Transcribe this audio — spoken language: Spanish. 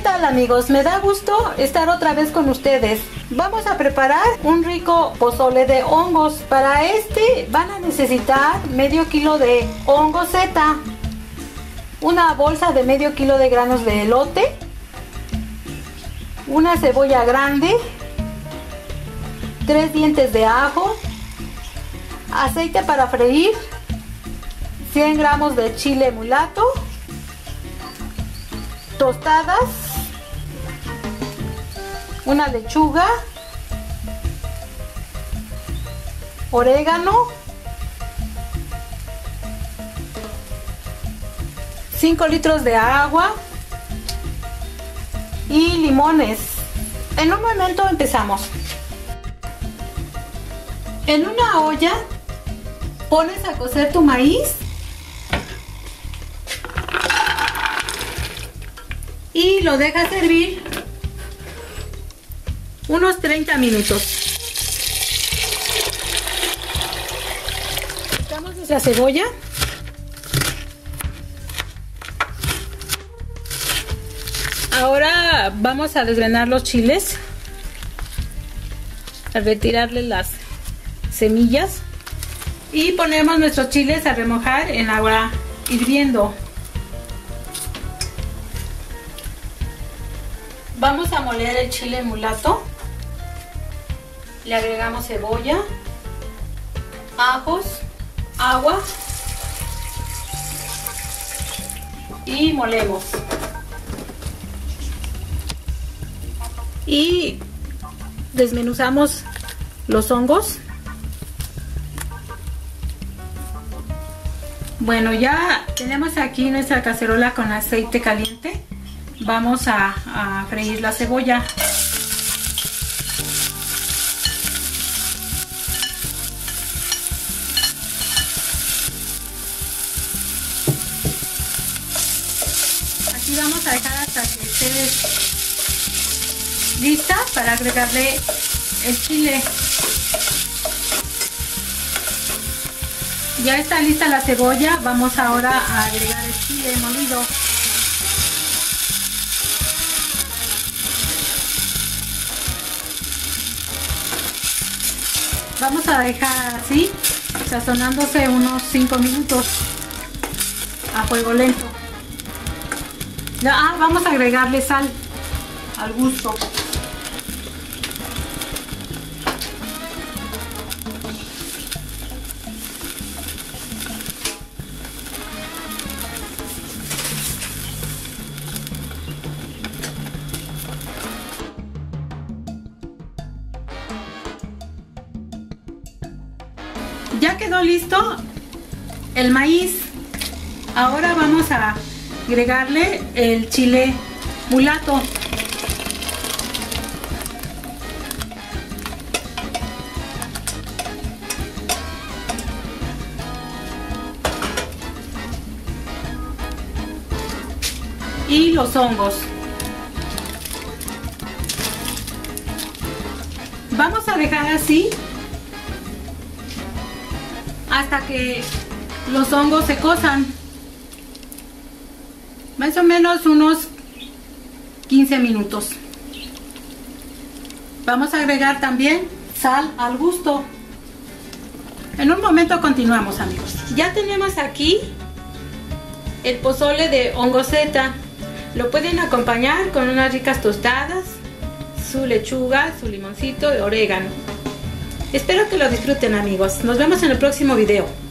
¿Qué tal, amigos? Me da gusto estar otra vez con ustedes. Vamos a preparar un rico pozole de hongos. Para este van a necesitar medio kilo de hongo seta, una bolsa de medio kilo de granos de elote, una cebolla grande, 3 dientes de ajo, aceite para freír, 100 gramos de chile mulato, tostadas, una lechuga, orégano, 5 litros de agua y limones. En un momento empezamos. En una olla pones a cocer tu maíz y lo dejas hervir unos 30 minutos. Cortamos nuestra cebolla. Ahora vamos a desgranar los chiles, a retirarle las semillas, y ponemos nuestros chiles a remojar en agua hirviendo. Vamos a moler el chile mulato. Le agregamos cebolla, ajos, agua y molemos. Y desmenuzamos los hongos. Bueno, ya tenemos aquí nuestra cacerola con aceite caliente. Vamos a freír la cebolla. Aquí vamos a dejar hasta que esté lista para agregarle el chile. Ya está lista la cebolla. Vamos ahora a agregar el chile molido. Vamos a dejar así, sazonándose unos 5 minutos a fuego lento. Ya, vamos a agregarle sal al gusto. Ya quedó listo el maíz. Ahora vamos a agregarle el chile mulato. Y los hongos. Vamos a dejar así hasta que los hongos se cozan, más o menos unos 15 minutos. Vamos a agregar también sal al gusto. En un momento continuamos, amigos. Ya tenemos aquí el pozole de hongo seta. Lo pueden acompañar con unas ricas tostadas, su lechuga, su limoncito y orégano. Espero que lo disfruten, amigos. Nos vemos en el próximo video.